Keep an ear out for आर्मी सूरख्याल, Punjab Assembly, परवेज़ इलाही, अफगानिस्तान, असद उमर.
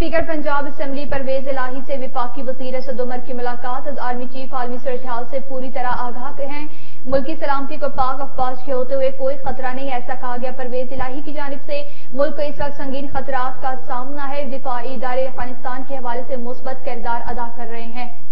Speaker Punjab assembly परवेज़ इलाही से विफाकी वज़ीर असद उमर की मुलाकात। आर्मी चीफ आर्मी सूरख्याल से पूरी तरह आगाह हैं। मुल्क की सलामती को पाक अफवाज के होते हुए कोई खतरा नहीं, ऐसा कहा गया। परवेज़ इलाही की जानिब से मुल्क को इस वक्त संगीन खतरात का सामना है। दिफाई इदारे अफगानिस्तान के हवाले से मुस्बत किरदार अदा कर रहे हैं।